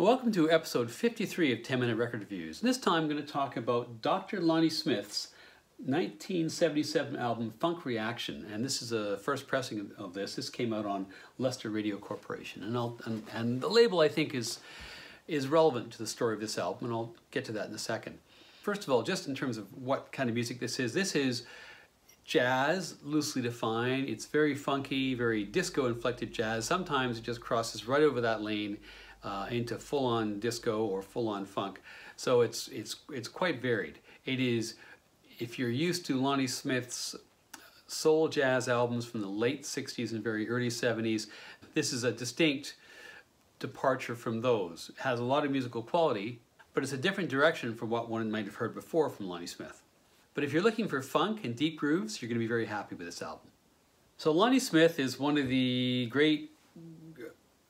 Welcome to episode 53 of 10-Minute Record Reviews. This time I'm going to talk about Dr. Lonnie Smith's 1977 album Funk Reaction, and this is a first pressing of this. This came out on Lester Radio Corporation, and the label I think is relevant to the story of this album, and I'll get to that in a second. First of all, just in terms of what kind of music this is jazz, loosely defined. It's very funky, very disco-inflected jazz. Sometimes it just crosses right over that lane into full-on disco or full-on funk. So it's quite varied. It is, if you're used to Lonnie Smith's soul jazz albums from the late 60s and very early 70s, this is a distinct departure from those. It has a lot of musical quality, but it's a different direction from what one might have heard before from Lonnie Smith. But if you're looking for funk and deep grooves, you're going to be very happy with this album. So Lonnie Smith is one of the great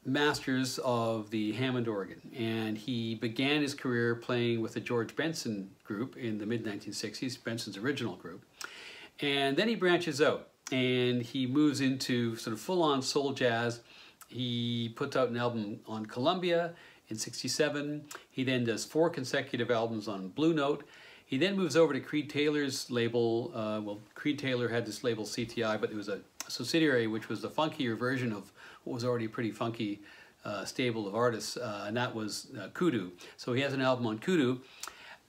masters of the Hammond organ, and he began his career playing with the George Benson group in the mid-1960s, Benson's original group, and then he branches out and he moves into sort of full-on soul jazz. He puts out an album on Columbia in '67. He then does 4 consecutive albums on Blue Note. He then moves over to Creed Taylor's label. Well, Creed Taylor had this label CTI, but it was a subsidiary which was the funkier version of what was already a pretty funky stable of artists, and that was Kudu. So he has an album on Kudu.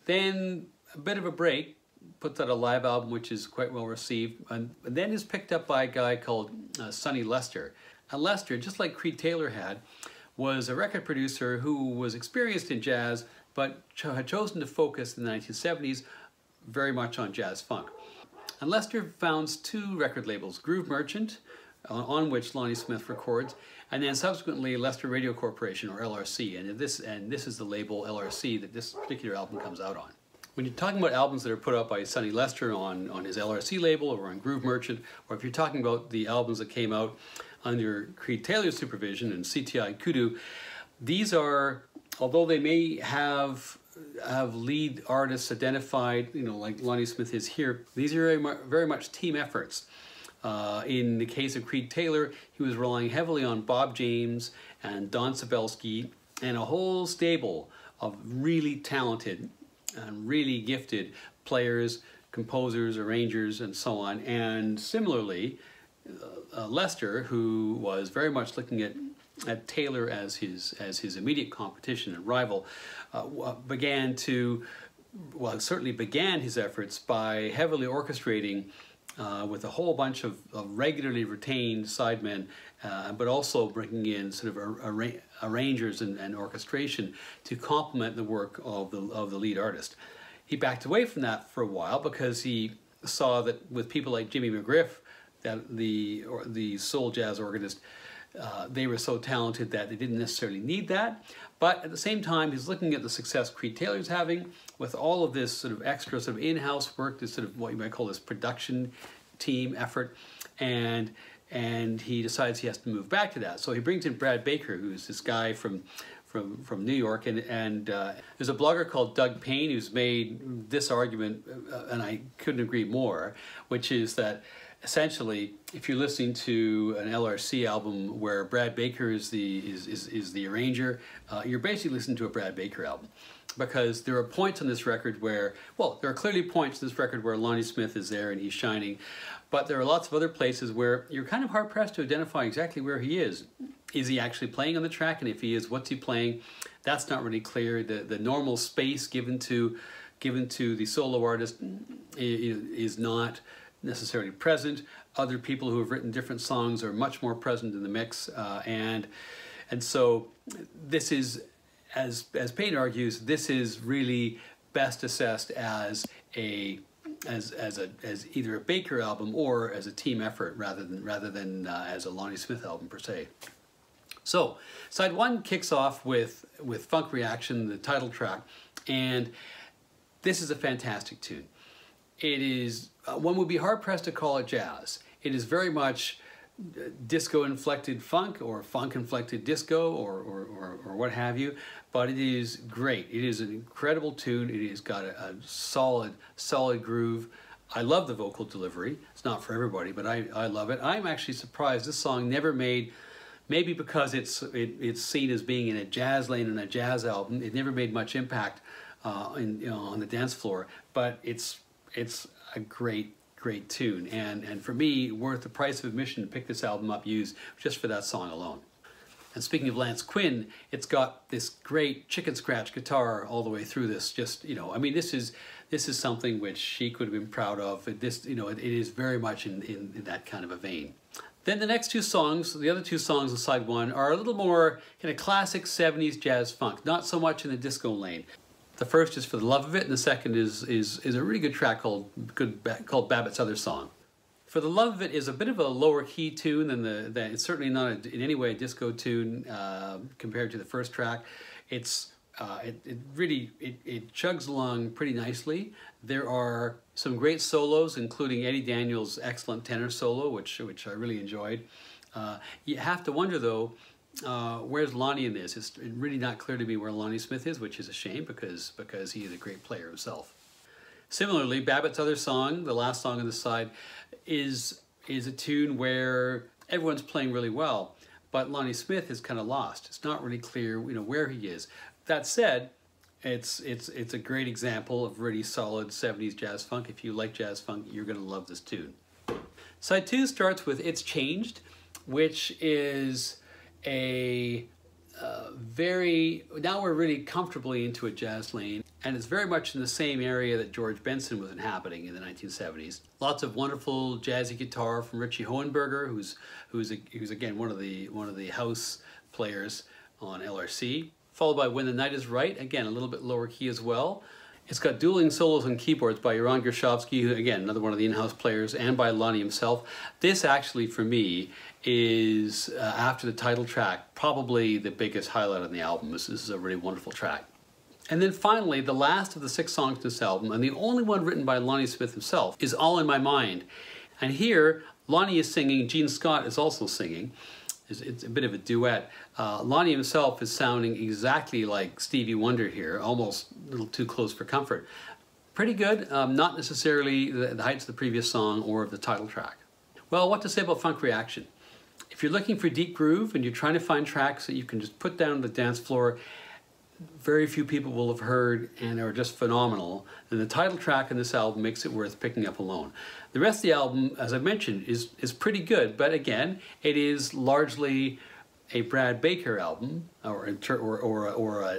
Then a bit of a break, puts out a live album which is quite well received, and then is picked up by a guy called Sonny Lester. And Lester, just like Creed Taylor had, was a record producer who was experienced in jazz but had chosen to focus in the 1970s very much on jazz funk. And Lester founds 2 record labels, Groove Merchant, on which Lonnie Smith records, and then subsequently Lester Radio Corporation, or LRC, and this is the label LRC that this particular album comes out on. When you're talking about albums that are put out by Sonny Lester on his LRC label or on Groove Merchant, or if you're talking about the albums that came out under Creed Taylor's supervision and CTI and Kudu, these are, although they may have lead artists identified, you know, like Lonnie Smith is here, these are very much team efforts. In the case of Creed Taylor, he was relying heavily on Bob James and Don Sabelsky and a whole stable of really talented and really gifted players, composers, arrangers, and so on. And similarly, Lester, who was very much looking at Taylor as his immediate competition and rival, certainly began his efforts by heavily orchestrating with a whole bunch of regularly retained sidemen, but also bringing in sort of arrangers and orchestration to complement the work of the lead artist. He backed away from that for a while because he saw that with people like Jimmy McGriff, that the soul jazz organist, they were so talented that they didn't necessarily need that. But at the same time, he's looking at the success Creed Taylor's having with all of this sort of extra sort of in-house work, this sort of what you might call this production team effort, and he decides he has to move back to that. So he brings in Brad Baker, who's this guy from New York, and there's a blogger called Doug Payne who's made this argument, and I couldn't agree more, which is that essentially, if you're listening to an LRC album where Brad Baker is the arranger, you're basically listening to a Brad Baker album, because there are points on this record where, well, there are clearly points in this record where Lonnie Smith is there and he's shining, but there are lots of other places where you're kind of hard-pressed to identify exactly where he is. Is he actually playing on the track? And if he is, what's he playing? That's not really clear. The normal space given to the solo artist is not necessarily present. Other people who have written different songs are much more present in the mix, and so this is, as Payne argues, this is really best assessed as either a Baker album or as a team effort rather than as a Lonnie Smith album per se. So side one kicks off with Funk Reaction, the title track, and this is a fantastic tune. It is, one would be hard-pressed to call it jazz. It is very much disco-inflected funk or funk-inflected disco or what have you, but it is great. It is an incredible tune. It has got a solid groove. I love the vocal delivery. It's not for everybody, but I love it. I'm actually surprised this song never made Maybe because it's seen as being in a jazz lane and a jazz album, it never made much impact on the dance floor. But it's a great tune, and for me, worth the price of admission to pick this album up used just for that song alone. And speaking of Lance Quinn, it's got this great chicken scratch guitar all the way through this. Just, you know, I mean, this is something which he could have been proud of. This, you know, it is very much in that kind of a vein. Then the next two songs, the other two songs on side one, are a little more kind of classic 70s jazz funk, not so much in the disco lane. The first is For the Love of It, and the second is a really good track called Babbitt's Other Song. For the Love of It is a bit of a lower key tune than it's certainly not in any way a disco tune compared to the first track. It really chugs along pretty nicely. There are some great solos, including Eddie Daniels' excellent tenor solo, which I really enjoyed. You have to wonder though, where's Lonnie in this? It's really not clear to me where Lonnie Smith is, which is a shame because he is a great player himself. Similarly, Babbitt's Other Song, the last song on the side, is a tune where everyone's playing really well, but Lonnie Smith is kind of lost. It's not really clear, you know, where he is. That said, it's a great example of really solid 70s jazz funk. If you like jazz funk, you're going to love this tune. Side two starts with It's Changed, which is a now we're really comfortably into a jazz lane, and it's very much in the same area that George Benson was inhabiting in the 1970s. Lots of wonderful jazzy guitar from Richie Hohenberger, who's again one of the house players on LRC, followed by When the Night is Right, again a little bit lower key as well. It's got dueling solos on keyboards by Yaron Gershovsky, who again another one of the in-house players, and by Lonnie himself. This actually for me is after the title track probably the biggest highlight on the album. This is a really wonderful track. And then finally, the last of the six songs in this album, and the only one written by Lonnie Smith himself, is All in My Mind. And here Lonnie is singing, Gene Scott is also singing. It's a bit of a duet. Lonnie himself is sounding exactly like Stevie Wonder here, almost a little too close for comfort. Pretty good, not necessarily the heights of the previous song or of the title track. Well, what to say about Funk Reaction? If you're looking for deep groove and you're trying to find tracks that you can just put down on the dance floor, very few people will have heard and are just phenomenal, and the title track in this album makes it worth picking up alone. The rest of the album, as I mentioned, is pretty good, but again, it is largely a Brad Baker album or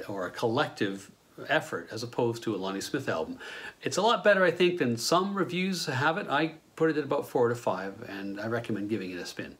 a collective effort as opposed to a Lonnie Smith album. It's a lot better, I think, than some reviews have it. I put it at about 4 out of 5, and I recommend giving it a spin.